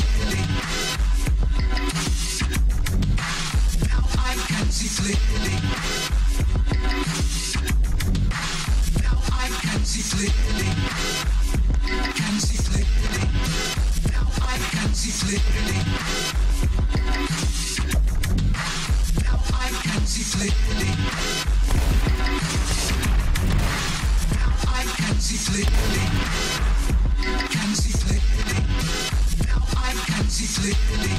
clearly. Now I can see clearly. Now I can see clearly. Can see clearly. Now I can see clearly. Now I can see clearly. Now I can see clearly. Can see clearly. Now I can see clearly.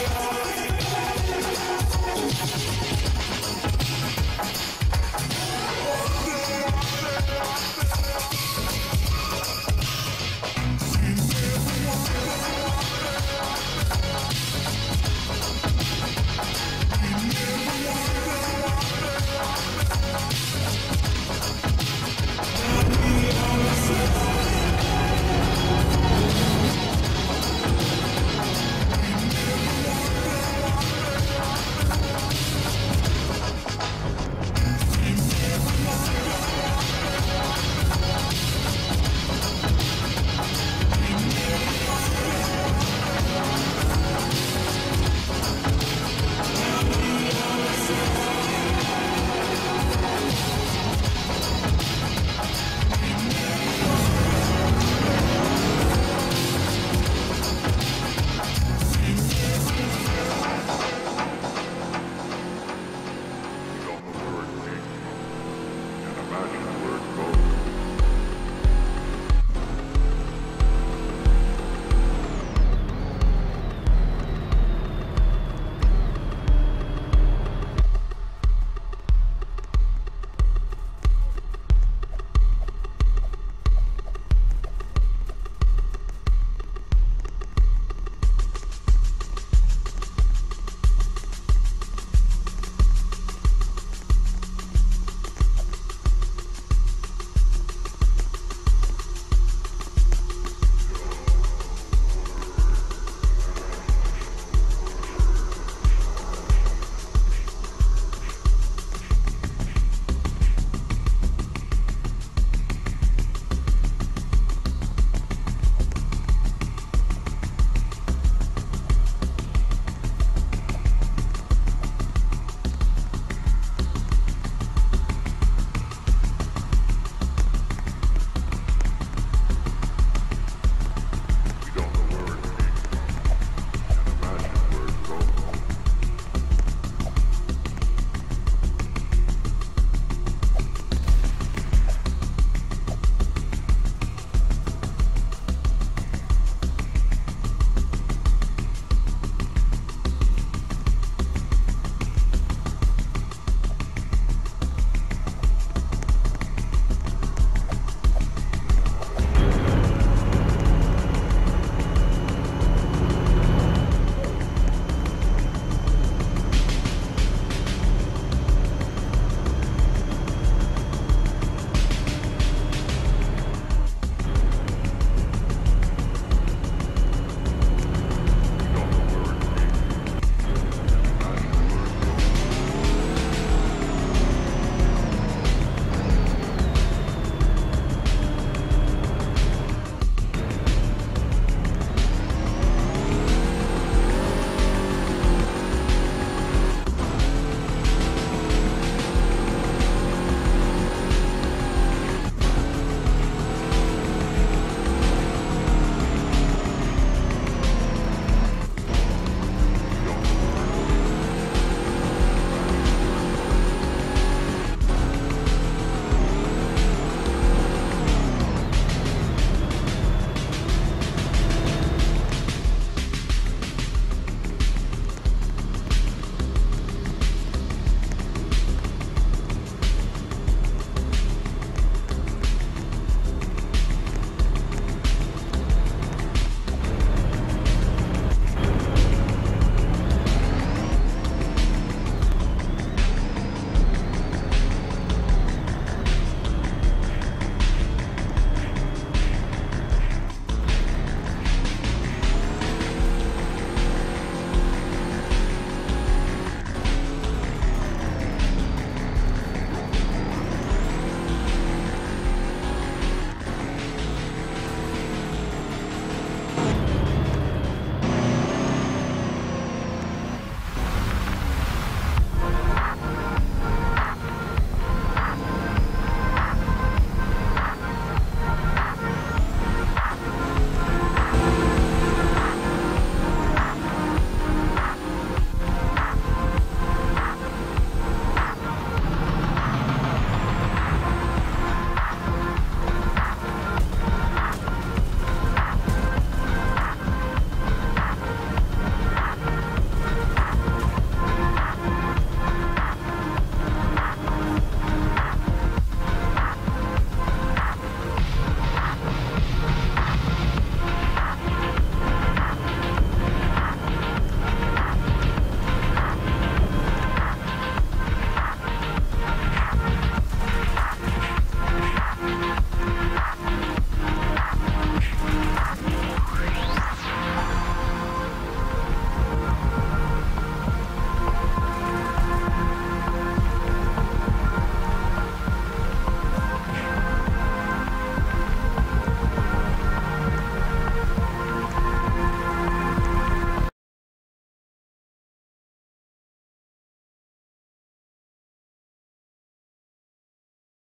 Yeah.